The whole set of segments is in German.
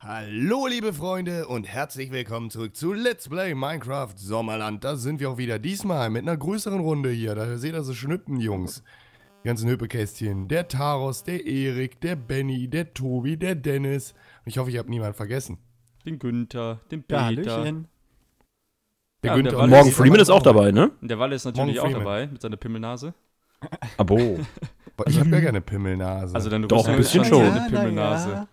Hallo liebe Freunde und herzlich willkommen zurück zu Let's Play Minecraft Sommerland. Da sind wir auch wieder, diesmal mit einer größeren Runde hier. Da seht ihr so Schnippen, Jungs. Die ganzen Hüppekästchen. Der Taros, der Erik, der Benny, der Tobi, der Dennis. Und ich hoffe, ich habe niemanden vergessen. Den Günther, den Peter. Der Günther. Und Morgan Freeman ist auch dabei, ne? Der Walle ist natürlich auch dabei mit seiner Pimmelnase. Abo. Ich habe ja gerne Pimmelnase. Also dann doch ein bisschen schon. Eine Pimmelnase.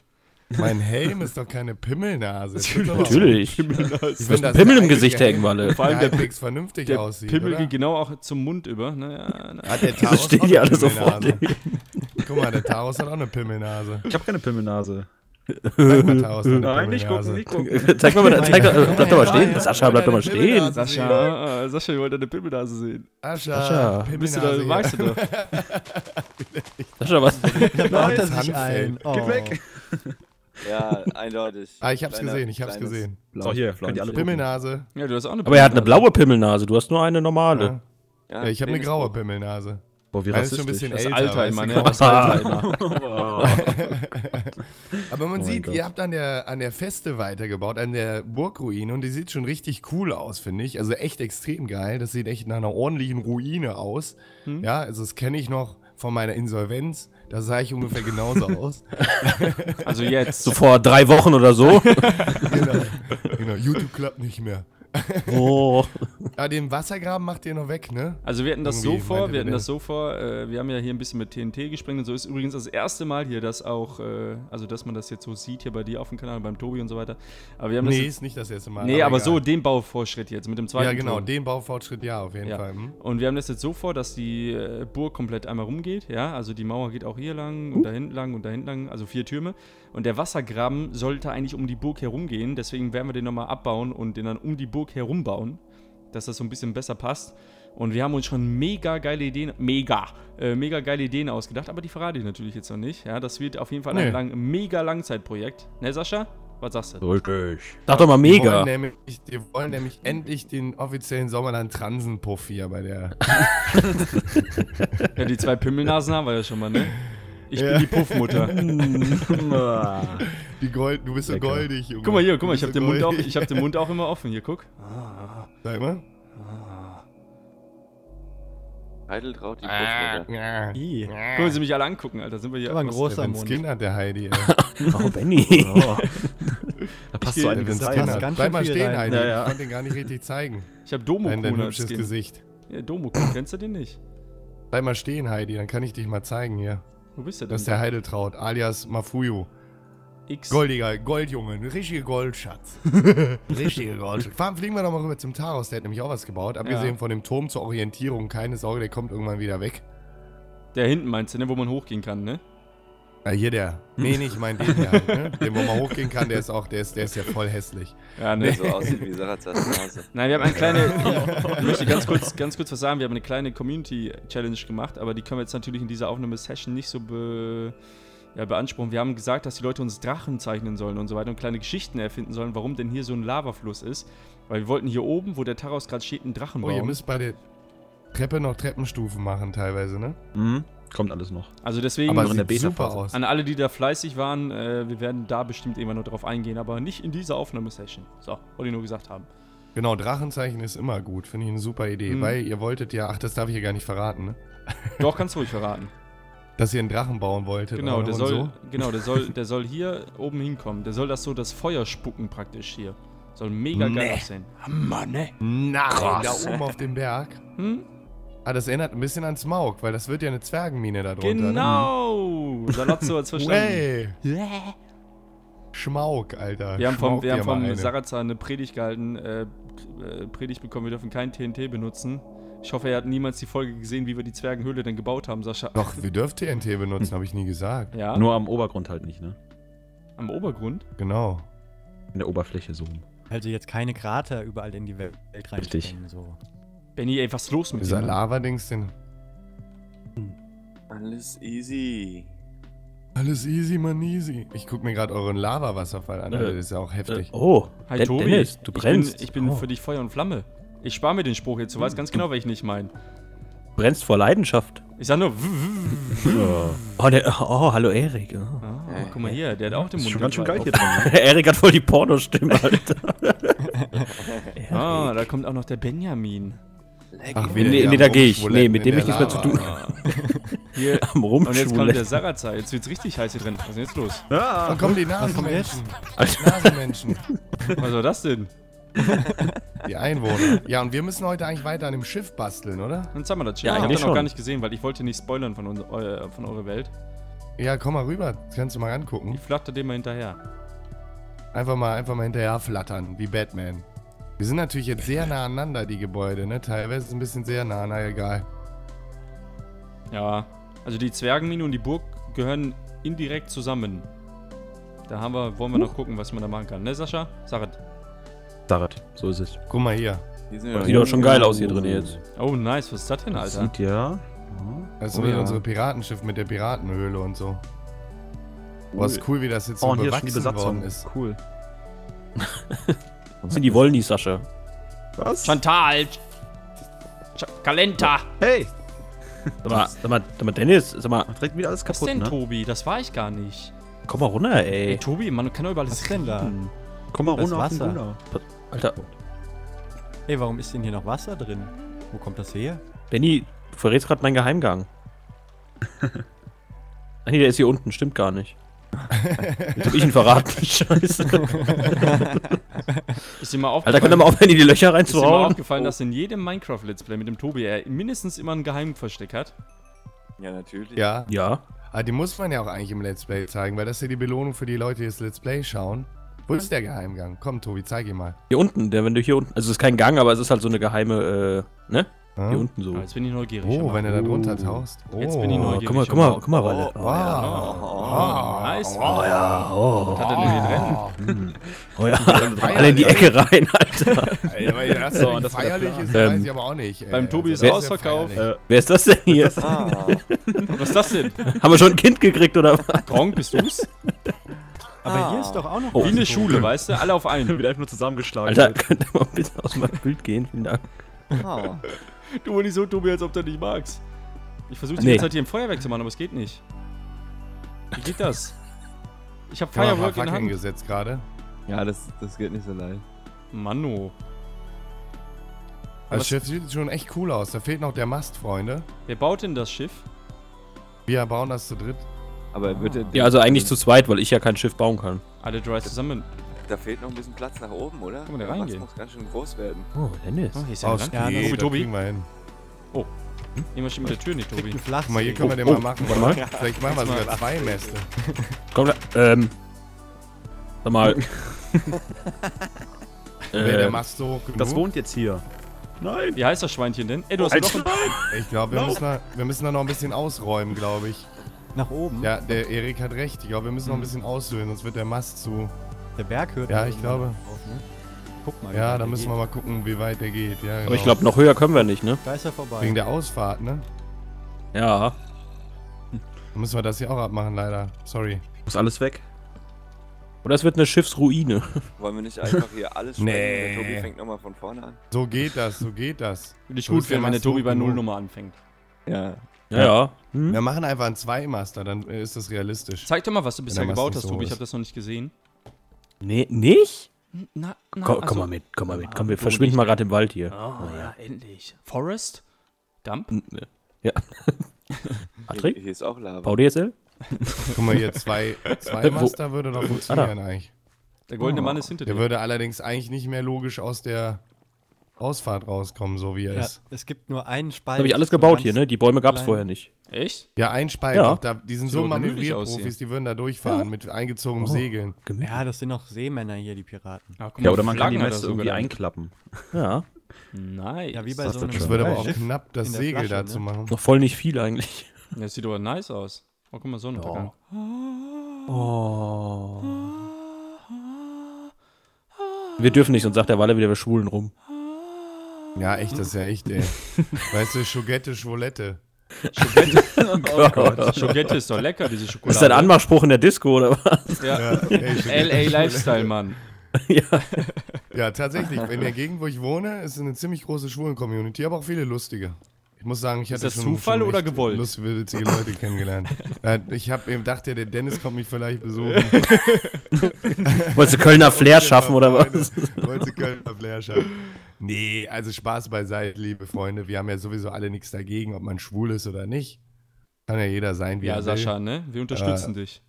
Mein Helm ist doch keine Pimmelnase. Natürlich. Ich will Pimmel im Gesicht hängen, Walle. Vor allem, der Pix vernünftig der aussieht. Pimmel oder? Geht genau auch zum Mund über. Naja, hat der Taros auch eine Pimmelnase? Guck mal, der Taros hat auch eine Pimmelnase. Ich habe keine Pimmelnase. Zeig mal, Taros, deine Pimmelnase. Nein, nicht gucken, nicht gucken. Zeig mal, bleib doch mal stehen. Sascha, bleib doch mal stehen. Sascha, wir wollen deine Pimmelnase sehen. Sascha, Pimmelnase. Weißt du doch. Sascha, was? Da macht er sich ein. Geh weg. Ja, eindeutig. Ah, ich hab's gesehen, ich hab's gesehen. So, hier, könnt ihr alle Pimmelnase. Ja, du hast auch eine Pimmelnase. Aber er hat eine blaue Pimmelnase, du hast nur eine normale. Ja, ich hab eine graue Pimmelnase. Boah, wie rassistisch. Schon ein bisschen das Alter immer, ne? Das Alter immer. Aber man sieht, ihr habt an der Feste weitergebaut, an der Burgruine. Und die sieht schon richtig cool aus, finde ich. Also echt extrem geil. Das sieht echt nach einer ordentlichen Ruine aus. Hm? Ja, also das kenne ich noch von meiner Insolvenz. Da sah ich ungefähr genauso aus. Also jetzt. So vor 3 Wochen oder so. Genau. YouTube klappt nicht mehr. Oh. Ja, den Wassergraben macht ihr noch weg, ne? Also wir hatten das irgendwie so vor, wir haben ja hier ein bisschen mit TNT gesprengt und so. Ist übrigens das erste Mal hier, dass auch, also dass man das jetzt so sieht hier bei dir auf dem Kanal, beim Tobi und so weiter. Aber wir haben das ist nicht das erste Mal. Nee, aber so den Baufortschritt jetzt mit dem zweiten. Ja, genau, den Baufortschritt, ja, auf jeden Fall. Hm? Und wir haben das jetzt so vor, dass die Burg komplett einmal rumgeht, ja? Also die Mauer geht auch hier lang und da hinten lang und da hinten lang, also 4 Türme. Und der Wassergraben sollte eigentlich um die Burg herumgehen, deswegen werden wir den nochmal abbauen und den dann um die Burg herumbauen, dass das so ein bisschen besser passt. Und wir haben uns schon mega geile Ideen, mega geile Ideen ausgedacht, aber die verrate ich natürlich jetzt noch nicht. Ja, das wird auf jeden Fall ein mega Langzeitprojekt. Ne, Sascha? Was sagst du? Richtig. Sag doch mal mega. Wir wollen nämlich endlich den offiziellen Sommerland-Transen-Puff hier bei der... Ja, die 2 Pimmelnasen haben wir ja schon mal, ne? Ich bin die Puffmutter. Du bist so goldig, Junge. Guck mal hier, guck mal, ich hab den Mund auch immer offen. Hier, guck. Sag mal. Heideltraut, die Puffmutter. Gucken Sie mich alle angucken, Alter. Sind wir hier ein großer Mund. Skin hat der Heidi, ey. Oh, Benni. Oh. Da passt so einiges rein. Bleib mal stehen, Heidi. Ja. Ich konnte den gar nicht richtig zeigen. Ich hab Domo-Kun als Skin. Gesicht. Ja, Domo-Kun, kennst du den nicht? Bleib mal stehen, Heidi, dann kann ich dich mal zeigen hier. Wo bist du denn? Das ist der Heideltraut, alias Mafuyu. Goldiger, Goldjunge, richtiger Goldschatz. Richtiger Goldschatz. Fliegen wir doch mal rüber zum Taros, der hat nämlich auch was gebaut. Abgesehen von dem Turm zur Orientierung, keine Sorge, der kommt irgendwann wieder weg. Der hinten meinst du, ne? Wo man hochgehen kann, ne? Ja, hier der. Nee, ich meine den hier halt, ne? Den, wo man hochgehen kann, der ist ja voll hässlich. Ja, ne? So aussieht wie Sarazar zu Hause. Nein, wir haben eine kleine, ich möchte ganz kurz was sagen, wir haben eine kleine Community-Challenge gemacht, aber die können wir jetzt natürlich in dieser Aufnahme-Session nicht so beanspruchen. Wir haben gesagt, dass die Leute uns Drachen zeichnen sollen und so weiter und kleine Geschichten erfinden sollen, warum denn hier so ein Lavafluss ist. Weil wir wollten hier oben, wo der Taros gerade steht, einen Drachen bauen. Oh, ihr müsst bei der Treppe noch Treppenstufen machen teilweise, ne? Mhm. Kommt alles noch. Also deswegen an alle, die da fleißig waren, wir werden da bestimmt irgendwann noch drauf eingehen, aber nicht in dieser Aufnahmesession. So, wollte ich nur gesagt haben. Genau, Drachenzeichen ist immer gut, finde ich eine super Idee, weil ihr wolltet ja, ach, das darf ich ja gar nicht verraten, ne? Doch, kannst du ruhig verraten. Dass ihr einen Drachen bauen wolltet. Genau, der soll, so? Genau, der soll hier oben hinkommen. Der soll das Feuer spucken praktisch hier. Soll mega geil aussehen. Hammer, ne? Na, krass. Da oben auf dem Berg. Hm? Ah, das erinnert ein bisschen an Smaug, weil das wird ja eine Zwergenmine da drunter. Genau! Salazzo hat's verstanden. Smaug, Alter. Wir haben vom Sarazar eine Predigt gehalten. Predigt bekommen, wir dürfen kein TNT benutzen. Ich hoffe, er hat niemals die Folge gesehen, wie wir die Zwergenhöhle denn gebaut haben, Sascha. Doch, wir dürfen TNT benutzen, habe ich nie gesagt. Ja. Nur am Obergrund halt nicht, ne? Am Obergrund? Genau. In der Oberfläche so. Also jetzt keine Krater überall in die Welt reinstecken. So. Benni, ey, was ist los mit dir? Dieser Lava-Dings denn? Alles easy. Alles easy, man easy. Ich guck mir gerade euren Lava-Wasserfall an, Alter. Das ist ja auch heftig. Oh, hi Tobi, Dennis, du brennst. Ich bin für dich Feuer und Flamme. Ich spare mir den Spruch jetzt, du weißt ganz genau, welchen ich meine. brennst vor Leidenschaft. Ich sag nur. Oh, hallo Erik. Oh. Oh, guck mal hier, der hat auch den Mund. Ist schon ganz schön geil hier drin. Erik hat voll die Pornostimme, Alter. Ah, da kommt auch noch der Benjamin. Ach, nee, da gehe ich. Nee, mit dem ich nichts mehr zu tun habe. Hier. Am Rumschwulen. Und jetzt kommt der Sarazar. Jetzt wird's richtig heiß hier drin. Was ist denn jetzt los? Ah, da kommen die Nasenmenschen. Nasenmenschen. Was war das denn? Die Einwohner. Ja, und wir müssen heute eigentlich weiter an dem Schiff basteln, oder? Jetzt haben wir das Schiff. Ja, ich hab das noch gar nicht gesehen, weil ich wollte nicht spoilern von eurer Welt. Ja, komm mal rüber. Kannst du mal rangucken. Ich flatter dem mal hinterher. Einfach mal hinterher flattern, wie Batman. Wir sind natürlich jetzt sehr nah aneinander, die Gebäude, ne? Teilweise ist es ein bisschen sehr nah, na egal. Ja, also die Zwergenmine und die Burg gehören indirekt zusammen. Da haben wir, wollen wir noch gucken, was man da machen kann. Ne, Sascha? Sarat, so ist es. Guck mal hier. Sieht doch schon geil aus hier drin jetzt. Oh, nice. Was ist das denn, Alter? Das sieht ja... Also hier unsere Piratenschiff mit der Piratenhöhle und so. Was cool, wie das jetzt so bewachsen worden ist. Cool. Sind die Wollnis, Sascha? Was? Chantal! Kalenta! Hey! Sag mal, Dennis, sag mal, direkt wieder alles kaputt, ne? Was denn, ne? Tobi? Das war ich gar nicht. Komm mal runter, ey. Ey, Tobi, man kann doch über alles rennen da. Komm mal runter auf den Wasser. Alter. Ey, warum ist denn hier noch Wasser drin? Wo kommt das her? Benni, du verrätst gerade meinen Geheimgang. Ach nee, der ist hier unten, stimmt gar nicht. Jetzt hab ich ihn verraten, scheiße. Ist dir mal aufgefallen, Alter, könnt ihr mal aufhören, in die Löcher reinzuhauen? Ist dir mal aufgefallen, dass in jedem Minecraft-Let's Play mit dem Tobi er mindestens immer ein Geheimversteck hat? Ja, natürlich. Ja. Ja. Aber die muss man ja auch eigentlich im Let's Play zeigen, weil das ist ja die Belohnung für die Leute, die das Let's Play schauen. Wo ist der Geheimgang? Komm, Tobi, zeig ihn mal. Hier unten, wenn du hier unten... Also es ist kein Gang, aber es ist halt so eine geheime, ne? Hier unten so. Jetzt bin ich neugierig. Oh, wenn du da drunter tauchst. Jetzt bin ich neugierig. Guck mal, Walle. Nice. Oh ja. Was hat er denn hier drin? Oh ja. Alle in die Ecke rein, Alter. Ey, das feierlich ist, weiß ich aber auch nicht. Beim Tobi ist ausverkauft. Wer ist das denn hier? Was ist das denn? Haben wir schon ein Kind gekriegt, oder was? Gronk, bist du's? Aber hier ist doch auch noch... Wie eine Schule, weißt du? Alle auf einen. Wieder einfach nur zusammengeschlagen. Alter, könnt ihr mal ein bisschen aus meinem Bild gehen? Vielen Dank. Du wohl nicht so, Tobi, als ob du nicht magst. Ich versuche die ganze Zeit hier im Feuerwerk zu machen, aber es geht nicht. Wie geht das? Ich hab Firework in der Hand gesetzt gerade. Ja, das geht nicht so leicht. Manu. Das Schiff sieht schon echt cool aus. Da fehlt noch der Mast, Freunde. Wer baut denn das Schiff? Wir bauen das zu dritt. Aber bitte. Ja, also eigentlich zu zweit, weil ich ja kein Schiff bauen kann. Alle drei zusammen. Da fehlt noch ein bisschen Platz nach oben, oder? Kann man da reingehen? Das muss ganz schön groß werden. Oh, Dennis. Oh, hier ist ja ein Tobi, Tobi. Oh. Nehmen wir schon mit der Tür nicht, Tobi. Guck mal, hier können wir den mal machen. Warte mal. Vielleicht machen wir sogar zwei Mäste. Komm, sag mal. Der Mast so hoch genug? Das wohnt jetzt hier. Nein. Wie heißt das Schweinchen denn? Ey, du hast ja noch ein Bein. Ich glaube, wir müssen da noch ein bisschen ausräumen, glaube ich. Nach oben? Ja, der Erik hat recht. Ich glaube, wir müssen noch ein bisschen auslösen, sonst wird der Mast zu... Der Berg hört ja, ich glaube. Auf, ne? Guck mal. Ja, da müssen wir mal gucken, wie weit der geht. Ja, genau. Aber ich glaube, noch höher können wir nicht, ne? Da ist er vorbei. Wegen der Ausfahrt, ne? Ja. Dann müssen wir das hier auch abmachen, leider. Sorry. Muss alles weg. Oder es wird eine Schiffsruine. Wollen wir nicht einfach hier alles schreiben? Nee. Der Tobi fängt nochmal von vorne an. So geht das, so geht das. Finde ich gut, wenn der Tobi bei Null nochmal anfängt. Ja. Ja. Hm? Wir machen einfach einen Zweimaster, dann ist das realistisch. Zeig doch mal, was du bisher gebaut hast, Tobi. Ich habe das noch nicht gesehen. Nee, nicht? Na, komm mal mit. Komm, wir verschwinden mal gerade im Wald hier. Oh ja, endlich. Forest? Dump? Ja. Patrick? Hier ist auch Lava. VDSL? Guck mal hier, zwei Master würde doch funktionieren eigentlich. Der goldene Mann ist hinter dir. Der würde allerdings eigentlich nicht mehr logisch aus der Ausfahrt rauskommen, so wie er ist. Es gibt nur einen Spalt. Habe ich alles gebaut hier, ne? Die Bäume gab es vorher nicht. Echt? Ja, ein Spalt. Ja. Da, die sind so Manövrierprofis, die würden da durchfahren mit eingezogenen Segeln. Ja, das sind auch Seemänner hier, die Piraten. Ach, ja, oder man kann die Messe irgendwie einklappen. Ja. Nice. Ja, wie bei so einem das würde aber auch knapp, das Segel dazu machen. Noch voll nicht viel eigentlich. Das sieht aber nice aus. Oh, guck mal, Sonnenuntergang. Oh. Wir dürfen nicht, sonst sagt der Walle wieder, wir schwulen rum. Ja, echt, das ist ja echt, ey. Weißt du, Schogette, Schwolette. Schogette? Oh Gott. Schogette ist doch lecker, diese Schokolade. Ist das ein Anmachspruch in der Disco, oder was? Ja. L.A. Lifestyle, Mann. Ja. Ja, tatsächlich. In der Gegend, wo ich wohne, ist eine ziemlich große Schwulen-Community, aber auch viele lustige. Ich muss sagen, ich hatte schon Zufall oder gewollt? Lustwürdige Leute kennengelernt. Ich habe eben gedacht, der Dennis kommt mich vielleicht besuchen. Wolltest du Kölner Flair schaffen oder was? Wolltest du Kölner Flair schaffen? Nee, also Spaß beiseite, liebe Freunde. Wir haben ja sowieso alle nichts dagegen, ob man schwul ist oder nicht. Kann ja jeder sein, wie er will. Ja, Sascha, ne? Wir unterstützen dich.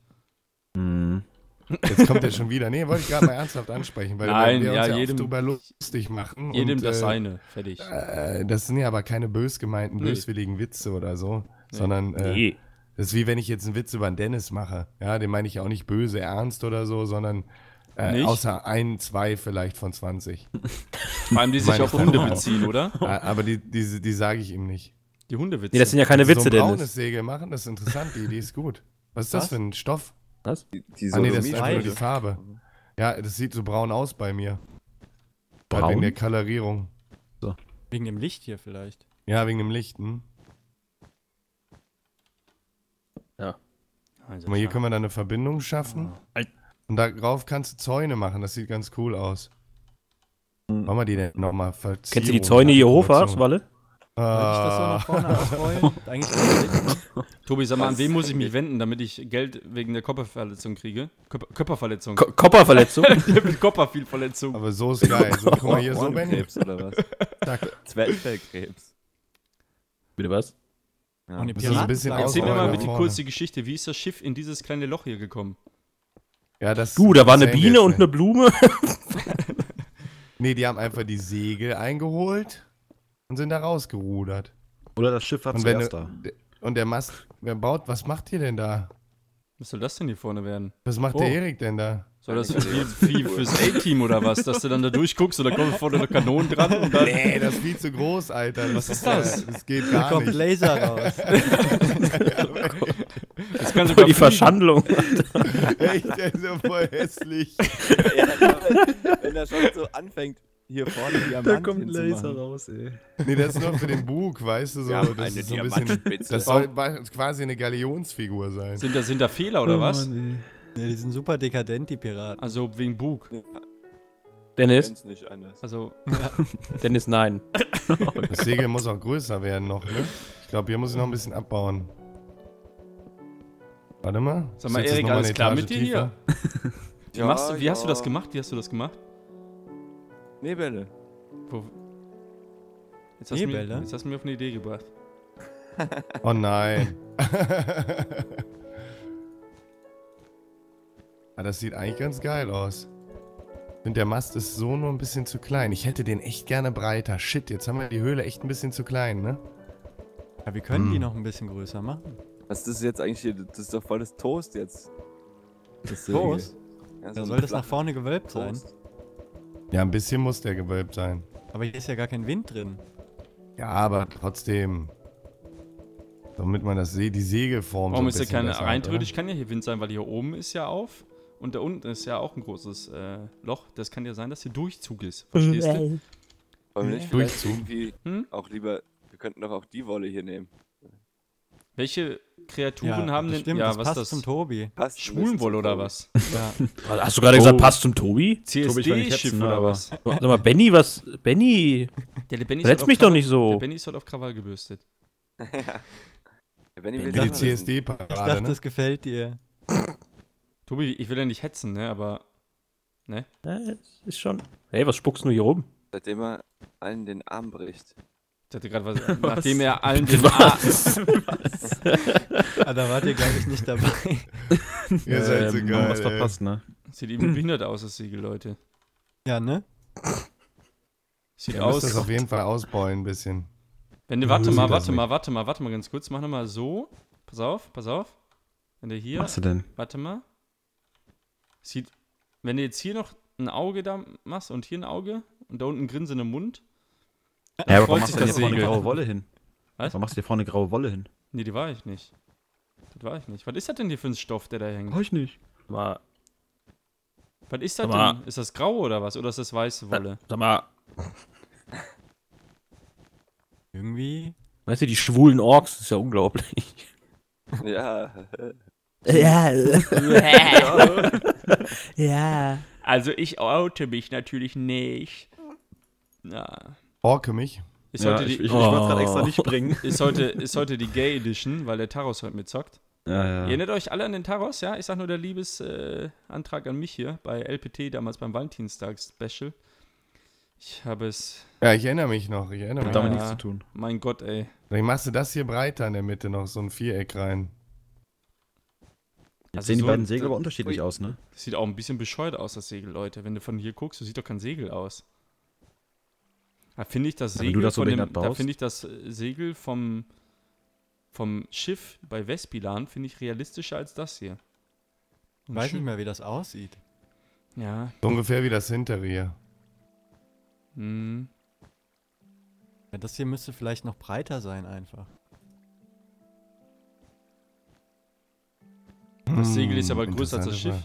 Jetzt kommt er schon wieder. Nee, wollte ich gerade mal ernsthaft ansprechen, weil wir uns ja oft drüber lustig machen. Jedem und, das seine, fertig. Das sind ja aber keine bös gemeinten, böswilligen Witze oder so, sondern das ist wie wenn ich jetzt einen Witz über einen Dennis mache. Ja, den meine ich auch nicht böse, ernst oder so, sondern außer ein, zwei vielleicht von 20. Vor allem die sich auf Hunde beziehen, oder? Aber die sage ich ihm nicht. Die Hundewitze? Nee, das sind ja keine Witze, Dennis. So ein braunes Segel machen, das ist interessant, die Idee ist gut. Was ist das für ein Stoff? Was? Nee, das ist einfach nur die Farbe. Ja, das sieht so braun aus bei mir. Braun? Halt wegen der Kolorierung. So. Wegen dem Licht hier vielleicht. Ja, wegen dem Licht, hm? Ja. Also mal, hier können wir dann eine Verbindung schaffen. Ja. Und darauf kannst du Zäune machen, das sieht ganz cool aus. Machen wir die denn nochmal? Kennst du die Zäune hier hoch, Walle? Ah. Ich das so nach vorne Tobi, sag mal, an wen muss ich mich wenden, damit ich Geld wegen der Körperverletzung kriege? Körperverletzung. Körperverletzung? Mit Körperverletzung. Aber so ist geil. So, guck mal hier, so Krebs oder was? Zwerchfellkrebs. Bitte was? Ja. Und so ein bisschen erzähl mir mal bitte kurz die Geschichte. Wie ist das Schiff in dieses kleine Loch hier gekommen? Ja, das. Du, da war eine Biene und eine Blume. Nee, die haben einfach die Segel eingeholt. Und sind da rausgerudert. Oder das Schiff hat zuerst da. Und der Mast, wer baut, was macht ihr denn da? Was soll das denn hier vorne werden? Was macht der Erik denn da? Soll das viel fürs A-Team oder was? Dass du dann da durchguckst und da kommen vorne noch Kanonen dran und dann... Nee, das ist viel zu groß, Alter. Was ist das? Das geht gar nicht. Da kommt Laser raus. Das kann sogar die Verschandlung. Echt, der ist ja voll hässlich. Wenn das schon so anfängt. Hier vorne Diamant. Da kommt ein Laser raus, ey. Nee, das ist nur für den Bug, weißt du, so. Das ist so ein bisschen, das soll quasi eine Galionsfigur sein. Sind da Fehler oder was? Nee. Nee, die sind super dekadent, die Piraten. Also wegen Bug. Ja. Dennis? Ich kenn's nicht anders. Also, ja. Dennis, nein. Das Segel muss auch größer werden noch, ne? Ich glaube, hier muss ich noch ein bisschen abbauen. Warte mal. Sag mal, Erik, alles klar mit dir hier? Wie hast du das gemacht? Wie hast du das gemacht? Nebelle. Jetzt hast du mir auf eine Idee gebracht. Oh nein. Ah, das sieht eigentlich ganz geil aus. Und der Mast ist so nur ein bisschen zu klein. Ich hätte den echt gerne breiter. Shit, jetzt haben wir die Höhle echt ein bisschen zu klein, ne? Ja, wir können die noch ein bisschen größer machen. Was ist jetzt eigentlich hier? Das ist doch voll das Toast jetzt. Das Toast? Ja, so soll das nach vorne gewölbt sein? Ja, ein bisschen muss der gewölbt sein. Aber hier ist ja gar kein Wind drin. Ja, aber trotzdem. Damit man das die Segelform. Warum so ist ja keine rein theoretisch kann ja hier Wind sein, weil hier oben ist ja auf und da unten ist ja auch ein großes Loch. Das kann ja sein, dass hier Durchzug ist. Verstehst du? Wollen wir nicht Durchzug? Auch lieber, wir könnten doch auch die Wolle hier nehmen. Welche Kreaturen haben denn... Stimmt, ja, das was passt das? Zum Tobi. Schwulenwolle oder was? Ja. Hast du gerade gesagt, passt zum Tobi? CSD-Schiff oder was? Sag mal, Benni, was... Benni... Verletz mich doch nicht so. Der Benni ist halt auf Krawall gebürstet. Ja. Der Benni will die CSD-Parade, ich dachte, das gefällt dir. Tobi, ich will ja nicht hetzen, ne, aber... Ne? Ja, ist schon... Hey, was spuckst du hier rum? Seitdem er allen den Arm bricht. Ich hatte gerade was, nachdem er allen den Ah, da wart ihr, glaube ich, nicht dabei. Ihr seid so geil, was verpasst, ne? Sieht eben behindert aus, das Segel, Leute. Ja, ne? Sieht aus. Du musst das auf jeden Fall ausbeulen ein bisschen. Wenn du, warte mal ganz kurz. Mach nochmal so. Pass auf, pass auf. Wenn du hier... Was machst du denn? Warte mal. Sieht, wenn du jetzt hier noch ein Auge da machst und hier ein Auge und da unten ein Grinsen im Mund... Ja, aber warum machst du denn hier vorne graue Wolle hin? Was? Warum machst du hier vorne graue Wolle hin? Nee, die war ich nicht. Das war ich nicht. Was ist das denn hier für ein Stoff, der da hängt? War ich nicht. War... Was ist das denn? Ist das grau oder was? Oder ist das weiße Wolle? Sag mal... Irgendwie... Weißt du, die schwulen Orks, das ist ja unglaublich. Ja. Ja. Ja. Also ich oute mich natürlich nicht. Na... Orke mich. Ich wollte es gerade extra nicht bringen. Ist heute die Gay Edition, weil der Taros heute mitzockt. Ja. Ihr erinnert euch alle an den Taros, ja? Ich sag nur der Liebesantrag an mich hier bei LPT, damals beim Valentinstags-Special. Ich habe es... Ja, ich erinnere mich noch. Hat damit nichts zu tun. Mein Gott, ey. Dann machst du das hier breiter in der Mitte noch, so ein Viereck rein. Jetzt also sehen so die beiden Segel aber unterschiedlich aus, ne? Das sieht auch ein bisschen bescheuert aus, das Segel, Leute. Wenn du von hier guckst, das sieht doch kein Segel aus. Da finde ich das Segel vom Schiff bei Vespilan finde ich realistischer als das hier. Ich weiß nicht mehr, wie das aussieht. Ja. So ungefähr wie das hintere hier. Hm. Ja, das hier müsste vielleicht noch breiter sein einfach. Das Segel ist aber größer als das Schiff.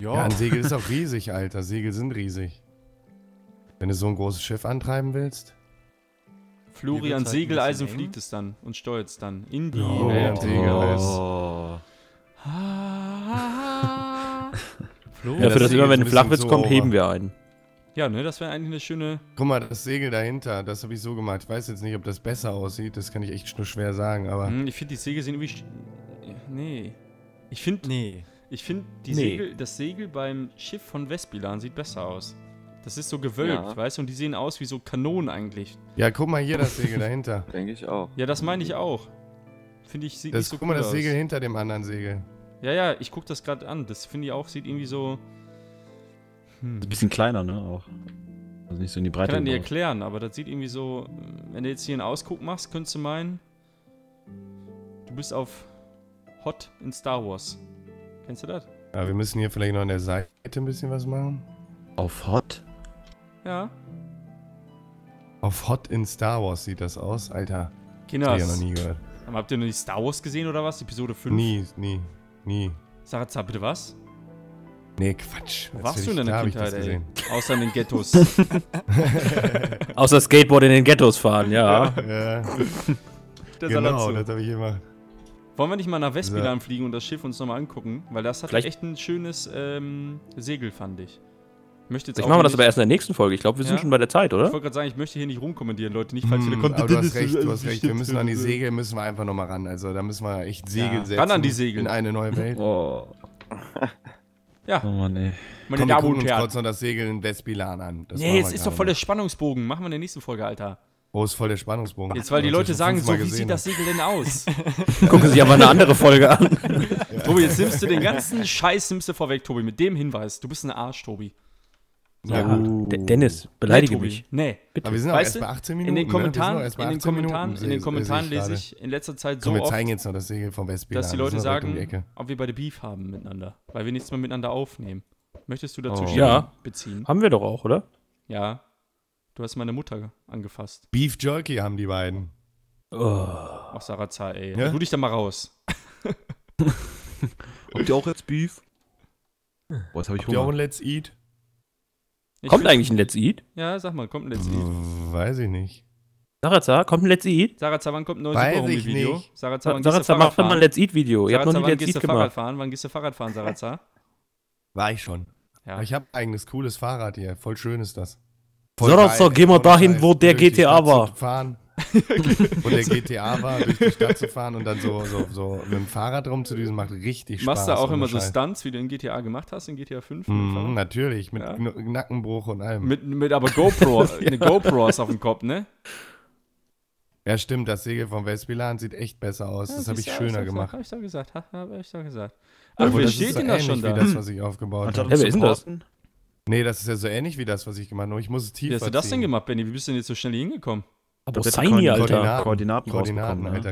Ja, ein Segel ist auch riesig, Alter. Segel sind riesig. Wenn du so ein großes Schiff antreiben willst. Florian Segeleisen fliegt es dann und steuert es dann in die Welt. Ja, für das immer, wenn ein Flachwitz kommt, heben wir einen. Ja, ne, das wäre eigentlich eine schöne... Guck mal, das Segel dahinter, das habe ich so gemacht. Ich weiß jetzt nicht, ob das besser aussieht, das kann ich echt nur schwer sagen, aber... Ich finde, die Segel sehen irgendwie... Nee. Das Segel beim Schiff von Vespilan sieht besser aus. Das ist so gewölbt, weißt du? Und die sehen aus wie so Kanonen eigentlich. Ja, guck mal hier das Segel dahinter. Denke ich auch. Ja, das meine ich auch. Finde ich, sieht nicht so cool aus. Guck mal das Segel hinter dem anderen Segel. Ja, ja, ich guck das gerade an. Das finde ich auch, sieht irgendwie so... Ein bisschen kleiner, ne, auch. Also nicht so in die Breite. Ich kann dir erklären, aber das sieht irgendwie so... Wenn du jetzt hier einen Ausguck machst, könntest du meinen... Du bist auf... Hot in Star Wars. Kennst du das? Ja, wir müssen hier vielleicht noch an der Seite ein bisschen was machen. Auf Hot? Ja. Auf Hot in Star Wars sieht das aus, Alter. Kinder, das hab ich ja noch nie gehört. Aber habt ihr noch nicht Star Wars gesehen oder was? Episode 5? Nie. Sarazar, bitte was? Nee, Quatsch. Wo warst du in deiner Kindheit, ey? Außer in den Ghettos. Außer Skateboard in den Ghettos fahren, ja. Ja. Genau, das hab ich gemacht. Wollen wir nicht mal nach Vespilan fliegen und das Schiff uns nochmal angucken? Weil das hat echt ein schönes Segel, fand ich. Vielleicht machen wir das aber erst in der nächsten Folge. Ich glaube, wir sind schon bei der Zeit, oder? Ich wollte gerade sagen, ich möchte hier nicht rumkommentieren, Leute. Nicht, falls viele aber du hast recht. Wir müssen an die Segel, müssen wir einfach nochmal ran. Also da müssen wir echt Segel setzen. Ran an die Segel. In eine neue Welt. Oh. Ja. Oh Mann, ey. Komm, wir gucken uns kurz noch das Segel in Vespilan an. Das es ist doch voll der Spannungsbogen. Machen wir in der nächsten Folge, Alter. Oh, ist voll der Spannungsbogen. Jetzt, weil die Leute sagen, so wie sieht das Segel denn aus? Gucken Sie sich aber eine andere Folge an. Tobi, jetzt nimmst du den ganzen Scheiß vorweg, Tobi, mit dem Hinweis. Du bist ein Arsch, Tobi. So. Ja, gut. Dennis, beleidige mich. Nee, bitte. Aber wir sind auch erst bei 18 Minuten. In den Kommentaren lese ich in letzter Zeit so oft, wir zeigen jetzt noch das Segel vom Vespilan, dass die Leute sagen, ob wir beide Beef haben miteinander. Weil wir nichts mehr miteinander aufnehmen. Möchtest du dazu beziehen? Haben wir doch auch, oder? Ja. Du hast meine Mutter angefasst. Beef Jerky haben die beiden. Oh. Ach, Sarazar, ey. Ja? Du dich da mal raus. Habt ihr auch jetzt Beef? Boah, jetzt hab ich Hunger. Habt ihr auch ein Let's Eat? Kommt eigentlich ein Let's Eat? Ja, sag mal, kommt ein Let's Eat? Weiß ich nicht. Sarazar, kommt ein Let's Eat? Sarazar, wann kommt ein neues Super-Homie-Video? Sarazar, mach doch mal ein Let's Eat-Video. Ihr habt noch nie Let's Eat gemacht. Wann gehst du Fahrrad fahren, Sarazar? War ich schon. Ja. Aber ich hab eigenes cooles Fahrrad hier. Voll schön ist das. So, geh mal dahin, wo der GTA war. Wo der GTA war, durch die Stadt zu fahren und dann so mit dem Fahrrad rum zu düsen, macht richtig Spaß. Machst du auch immer so Stunts, wie du in GTA gemacht hast, in GTA 5? Natürlich, mit Nackenbruch und allem. Mit aber GoPro, eine GoPro auf dem Kopf, ne? Ja, stimmt, das Segel von Vespilan sieht echt besser aus. Das habe ich schöner gemacht. Habe ich doch gesagt, Aber wer steht denn da schon da? Das ist so ähnlich wie das, was ich aufgebaut habe. Wer ist das? Nee, das ist ja so ähnlich wie das, was ich gemacht habe. Ich muss es tiefer ziehen. Wie hast du das denn gemacht, Benni? Wie bist du denn jetzt so schnell hier hingekommen? Aber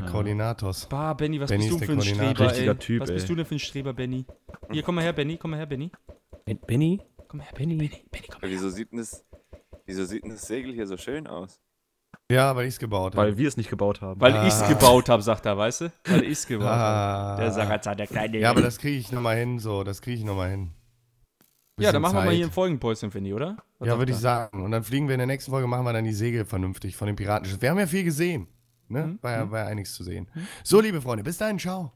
Koordinatos. Bah, Benni, was bist du für ein Streber, ey? Was bist du denn für ein Streber, Benni? Hier, komm mal her, Benni, Benni? Komm her, Benni, komm her. Wieso sieht denn das Segel hier so schön aus? Ja, weil ich es gebaut habe. Weil wir es nicht gebaut haben. Weil ich es gebaut habe, sagt er, weißt du? Weil ich es gebaut habe. Der Sarazar, der kleine. Ja, aber das kriege ich nochmal hin, so. Das kriege ich nochmal hin. Ja, dann machen wir mal hier ein Folgenpäuschen, Finny, oder? Ja, würde ich sagen. Und dann fliegen wir in der nächsten Folge, machen wir dann die Segel vernünftig von dem Piratenschiff. Wir haben ja viel gesehen, ne? War ja einiges zu sehen. So, liebe Freunde, bis dahin, ciao.